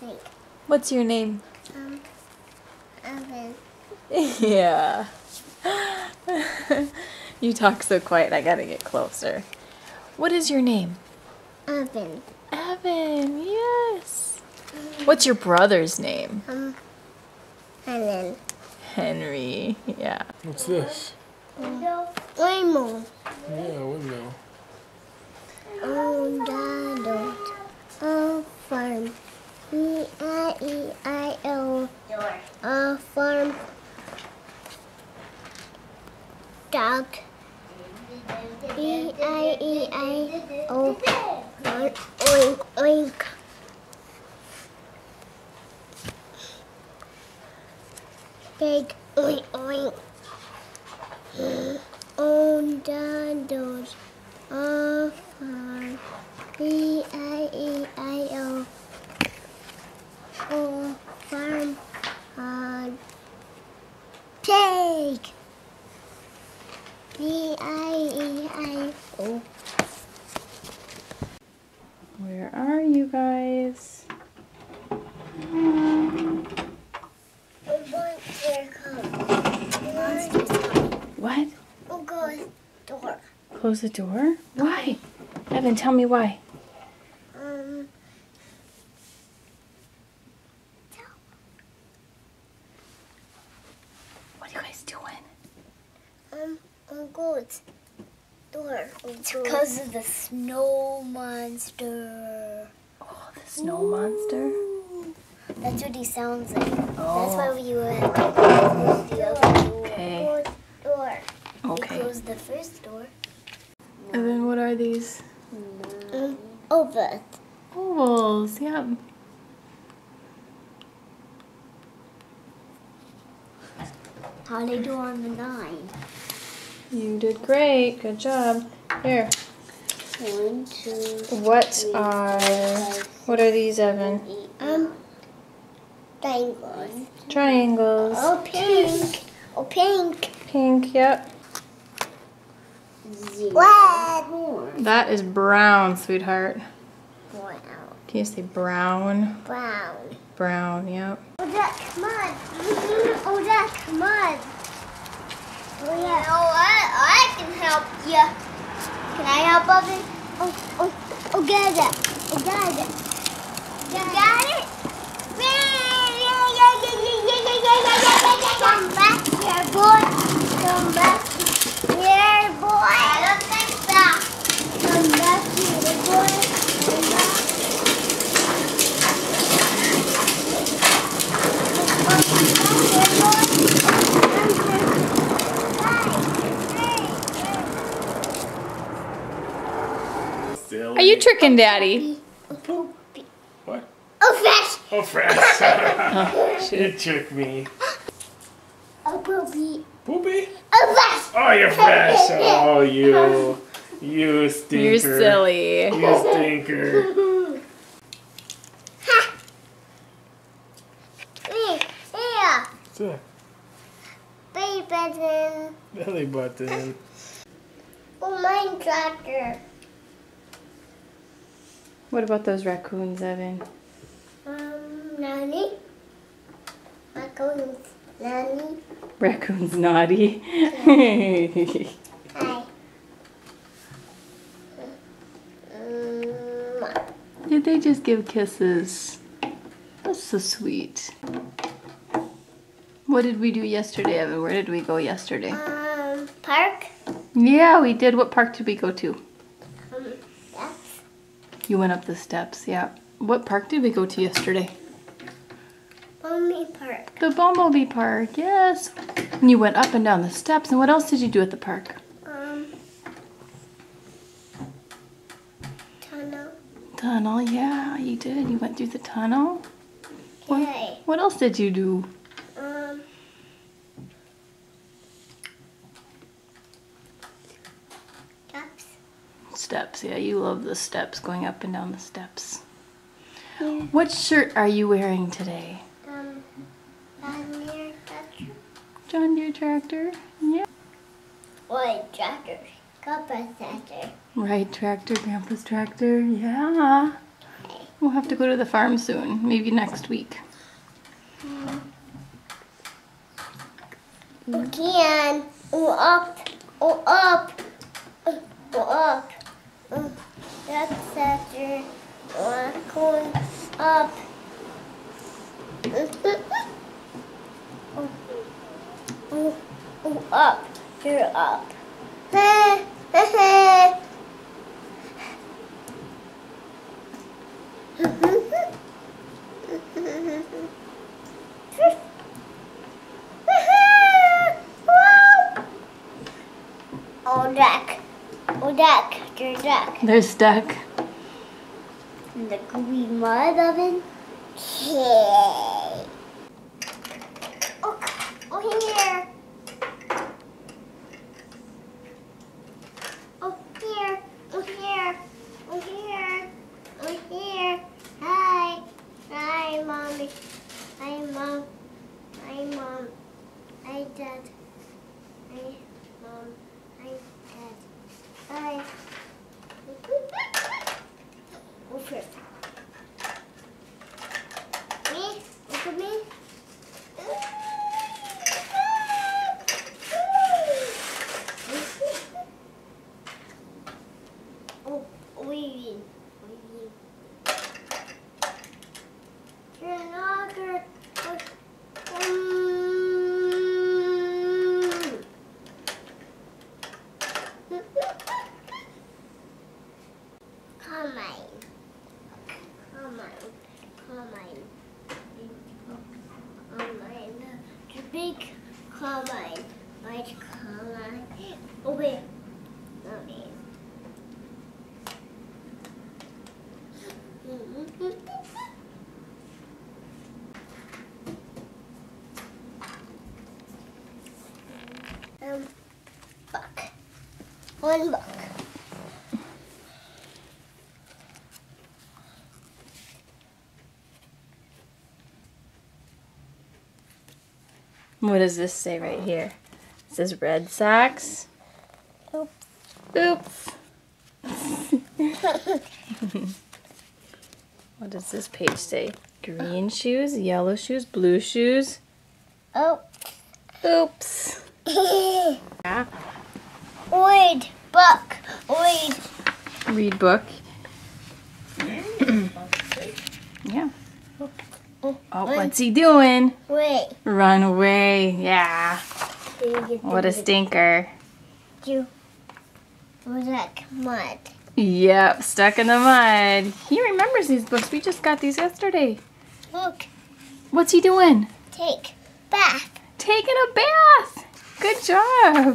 Wait. What's your name? Evan. Yeah. You talk so quiet, I gotta get closer. What is your name? Evan. Evan, yes. What's your brother's name? Henry. Henry, yeah. What's this? Window. Yeah, window. Farm. E-I-E-I-O. Farm. Dog. E-I-E-I-O. Oink, oink. Big oink, oink. On the doors. Farm. E-I-E-I-O. Oh, farm. Pig. B-I-E-I-O. Where are you guys? What? We'll close the door. Close the door? Why? Evan, tell me why. What are you guys doing? Goats. Door. It's because of the snow monster. Oh, the snow monster? That's what he sounds like. Oh. That's why we went to close the other door. Okay. Door. Okay. We closed the first door. And then what are these? Ovals. Ovals, yeah. How they do on the 9? You did great. Good job. Here. 1, 2, 3. What are these, Evan? Triangles. Triangles. Oh, pink. Oh, pink. Pink. Yep. What? That is brown, sweetheart. Brown. Can you say brown? Brown. Brown. Yep. Oh, that's mud. Oh, that's mud. Oh, yeah. You know what? I can help you. Can I help Evan? Oh, get it. Oh, got it. You got it? Come back here, boy. Come back here, boy. I don't think so. Come back here, boy. Come back. Come back here, boy. Are you tricking Daddy? What? Oh, fresh! Oh, fresh! You tricked me. Oh, poopy. Poopy? Oh, fresh! Oh, you're fresh! Oh, you stinker. You're silly. You stinker. Ha! Yeah. What's that? Belly button. Belly button. Oh, mine tractor. What about those raccoons, Evan? Naughty. Raccoons, naughty. Raccoons, naughty. Okay. Hi. Did they just give kisses? That's so sweet. What did we do yesterday, Evan? Where did we go yesterday? Park. Yeah, we did. What park did we go to? You went up the steps, yeah. What park did we go to yesterday? Bumblebee Park. The Bumblebee Park, yes. And you went up and down the steps. And what else did you do at the park? Tunnel. Tunnel, yeah, you did. You went through the tunnel. Okay. What else did you do? Steps, yeah, you love the steps, going up and down the steps. Yeah. What shirt are you wearing today? John Deere tractor. John Deere tractor, yeah. What tractor? Grandpa's tractor. Right, tractor, Grandpa's tractor. Yeah. Okay. We'll have to go to the farm soon. Maybe next week. We can. Oh, up. Oh, up. Oh, up. Oh, that's tractor. Oh, corn. Up. Oh, oh, up. You're up. Oh, duck. Oh, duck. They're duck. They're stuck. In the gooey mud oven. Okay. Oh, here. Buck. One buck. What does this say right here? It says Red Sox. Oops. Oops. What does this page say? Green shoes, yellow shoes, blue shoes. Oh. Oops. Yeah. Read book. Read book. Yeah. Oh, what's he doing? Wait. Run away. Yeah. What a stinker. You was like mud. Yep, stuck in the mud. He remembers these books. We just got these yesterday. Look. What's he doing? Take a bath. Taking a bath. Good job.